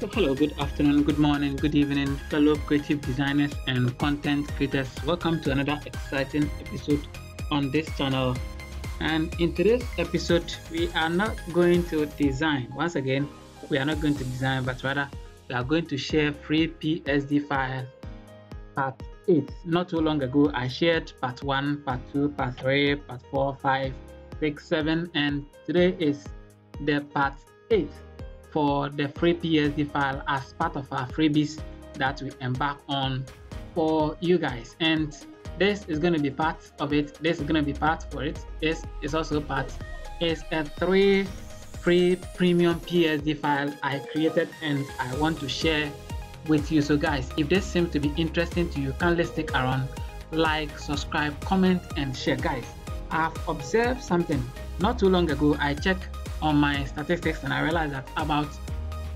So hello, good afternoon, good morning, good evening, fellow creative designers and content creators. Welcome to another exciting episode on this channel. And in today's episode, we are not going to design. Once again, we are not going to design, but rather we are going to share free PSD files. Part 8. Not too long ago, I shared part 1, part 2, part 3, part 4, 5, 6, 7, and today is the part 8. For the free PSD file as part of our freebies that we embark on for you guys, and this is going to be part of it. This is going to be part for it. This is also part. It's a 3 free premium PSD file I created and I want to share with you. So guys, if this seems to be interesting to you, kindly stick around, like, subscribe, comment and share. Guys, I've observed something not too long ago. I checked on my statistics and I realized that about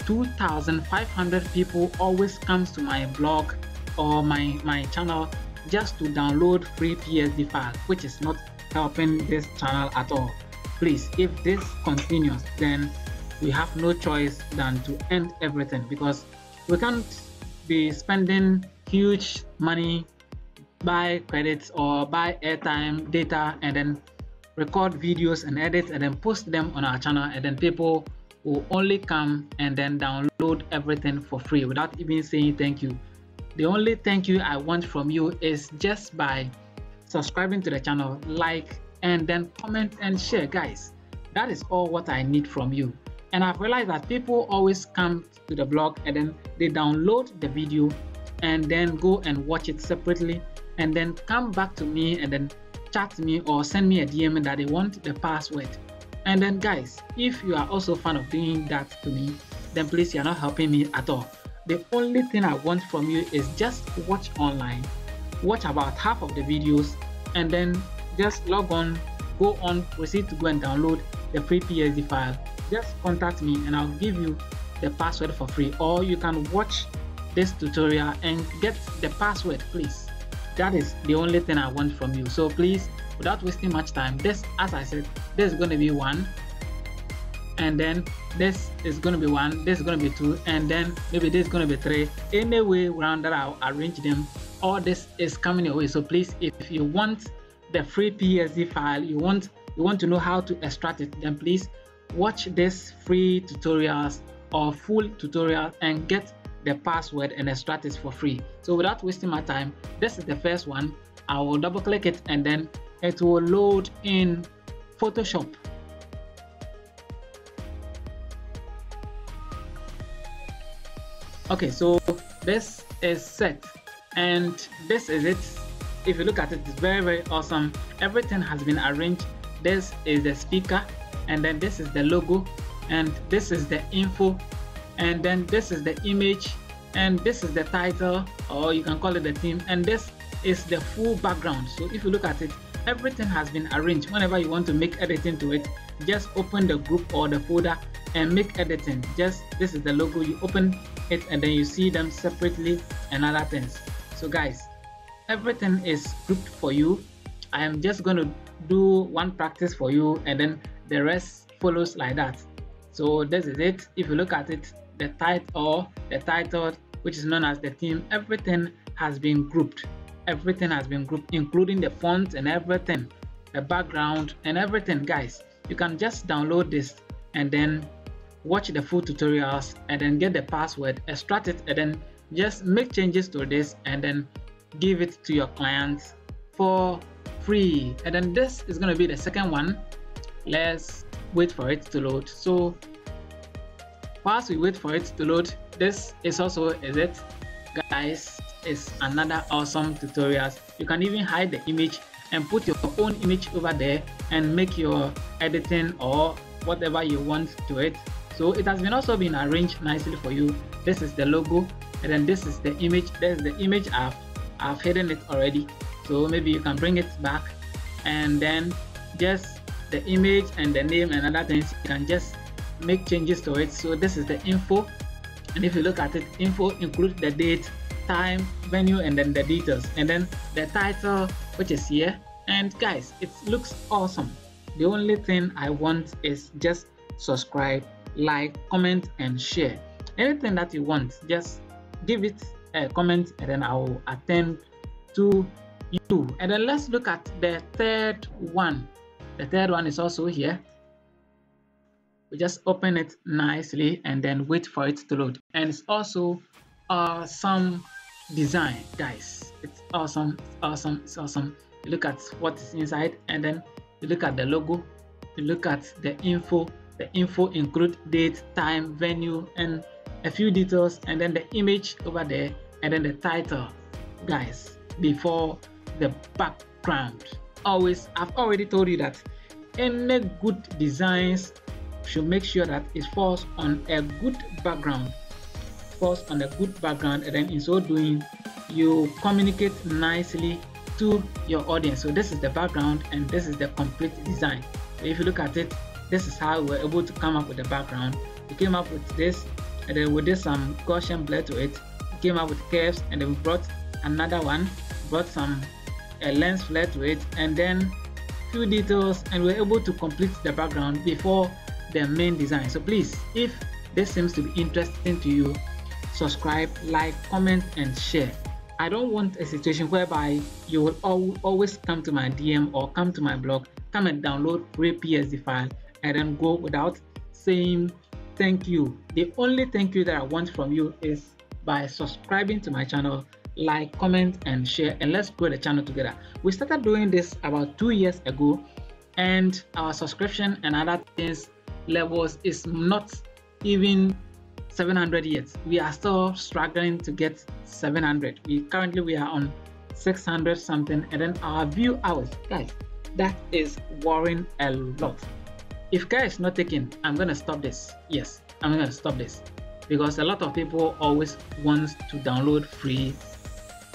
2,500 people always comes to my blog or my channel just to download free PSD file, which is not helping this channel at all. Please, if this continues, then we have no choice than to end everything, because we can't be spending huge money, buy credits or buy airtime, data, and then record videos and edit and then post them on our channel, and then people will only come and then download everything for free without even saying thank you. The only thank you I want from you is just by subscribing to the channel, like, and then comment and share. Guys, that is all what I need from you. And I've realized that people always come to the blog and then they download the video and then go and watch it separately and then come back to me and then chat me or send me a DM that they want the password. And then guys, if you are also a fan of doing that to me, then please, you are not helping me at all. The only thing I want from you is just watch online, watch about half of the videos, and then just log on, go on, proceed to go and download the free PSD file. Just contact me and I'll give you the password for free, or you can watch this tutorial and get the password, please. That is the only thing I want from you. So please, without wasting much time, this, as I said, this is going to be 1, and then this is going to be 1, this is going to be 2, and then maybe this is going to be 3. Any way round that I'll arrange them, all this is coming your way. So please, if you want the free PSD file, you want to know how to extract it, then please watch this free tutorials or full tutorial and get the password and extract it for free. So without wasting my time, this is the first one. I will double click it and then it will load in Photoshop. Okay, so this is set and this is it. If you look at it, it's very, very awesome. Everything has been arranged. This is the speaker, and then this is the logo, and this is the info, and then this is the image, and this is the title, or you can call it the theme, and this is the full background. So if you look at it, everything has been arranged. Whenever you want to make editing to it, just open the group or the folder and make editing. Just, this is the logo, you open it and then you see them separately and other things. So guys, everything is grouped for you. I am just going to do one practice for you and then the rest follows like that. So this is it. If you look at it, the title, which is known as the theme, everything has been grouped. Everything has been grouped, including the font and everything, the background and everything. Guys, you can just download this and then watch the full tutorials and then get the password, extract it, and then just make changes to this and then give it to your clients for free. And then this is going to be the second one. Let's wait for it to load. So whilst we wait for it to load, this is also it. Guys, it's another awesome tutorial. You can even hide the image and put your own image over there and make your editing or whatever you want to it. So it has been also been arranged nicely for you. This is the logo, and then this is the image. There's the image. I've hidden it already, so maybe you can bring it back, and then just the image and the name and other things, you can just make changes to it. So this is the info, and if you look at it, info includes the date, time, venue, and then the details, and then the title, which is here. And guys, it looks awesome. The only thing I want is just subscribe, like, comment and share. anything that you want, just give it a comment and then I'll attend to you. And then let's look at the third one. The third one is also here. We just open it nicely and then wait for it to load. And it's also some design, guys. It's awesome, it's awesome, it's awesome. You look at what is inside and then you look at the logo, you look at the info. The info include date, time, venue, and a few details, and then the image over there, and then the title, guys, before the background. Always, I've already told you that any good designs should make sure that it falls on a good background, falls on a good background, and then in so doing you communicate nicely to your audience. So this is the background and this is the complete design. So if you look at it, this is how we were able to come up with the background. We came up with this, and then we did some Gaussian blur to it. We came up with curves, and then we brought another one, brought some lens flare to it, and then few details, and we were able to complete the background before the main design. So please, if this seems to be interesting to you, subscribe, like, comment, and share. I don't want a situation whereby you will always come to my DM or come to my blog, come and download free PSD file, and then go without saying thank you. The only thank you that I want from you is by subscribing to my channel, like, comment, and share, and let's grow the channel together. We started doing this about 2 years ago, and our subscription and other things levels is not even 700 yet. We are still struggling to get 700. We currently are on 600 something, and then our view hours, guys, that is worrying a lot. If care is not taken, I'm gonna stop this. Yes, I'm gonna stop this, because a lot of people always wants to download free,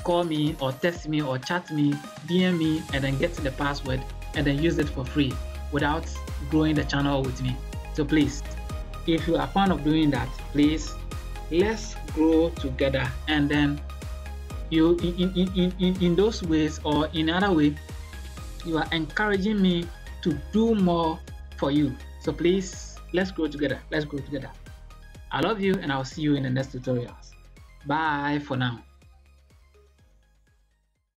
call me or text me or chat me, DM me, and then get the password and then use it for free without growing the channel with me. So please, if you are fond of doing that, please, let's grow together. And then you in those ways or in other way, you are encouraging me to do more for you. So please, let's grow together. Let's grow together. I love you, and I'll see you in the next tutorials. Bye for now.